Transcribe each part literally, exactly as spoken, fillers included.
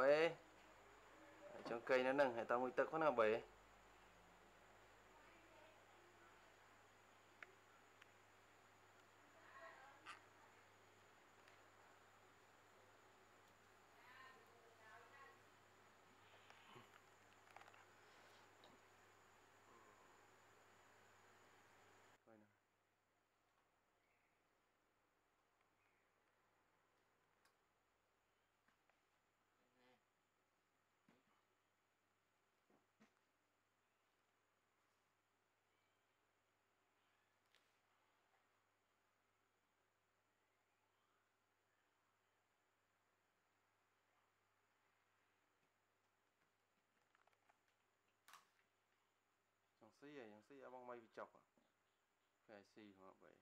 bê trong cây nó nâng hệ tao mùi tực nào bê chẳng xí à, chẳng xí à bông mây bị chọc à phải xì hoặc vậy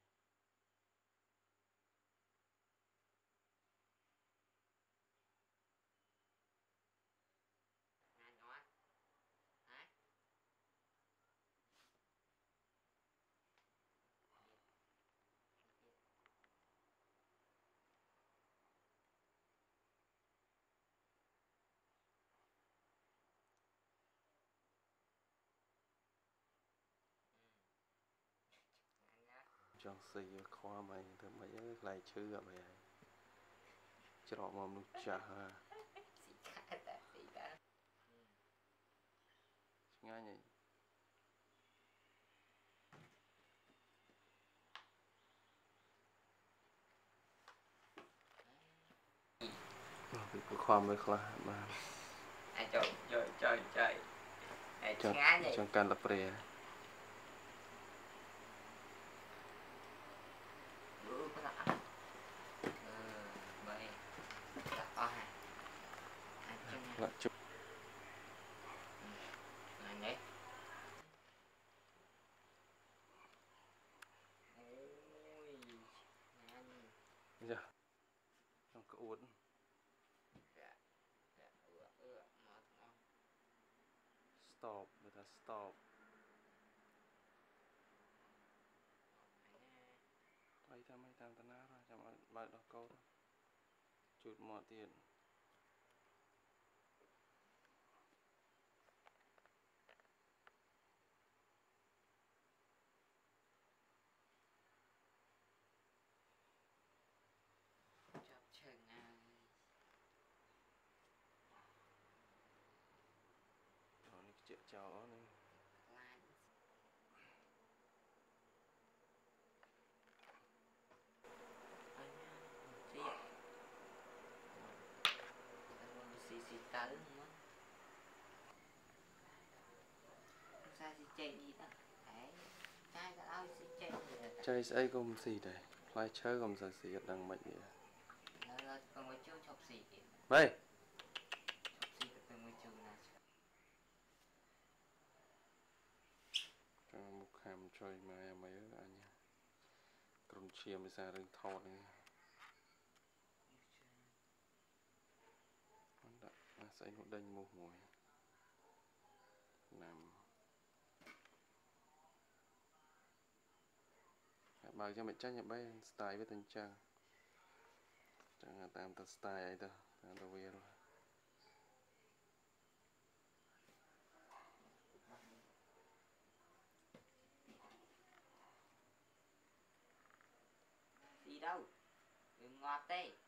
chẳng xì khoa mày thử mấy lại chữ à mày ấy chứ họ mà nụ chả ha nghe nhỉ bị khoa mới khoa mà ai chơi chơi chơi chơi ai nghe nhỉ chẳng cần lập rè lại chụp này nè, không có uốn, stop, người ta stop, quay tham hay tham tân á rồi, chạm lại đọc câu, chụp mỏ tiền. Chịu cháu này tới không sao chơi gì đó trai đã chơi chơi ấy không gì đấy lại chơi không sao gì đang mạnh vậy còn chơi chọc gì vậy một hàm chơi mà mấy anh nhá, cầm chia mới ra được thọ này, anh đã xây một đinh một mũi, làm, bảo cho mẹ cha nhập bay style với tình trang, trang là tam ta style ấy đó, tam ta wear rồi. Đi đâu? Đừng ngọt đi.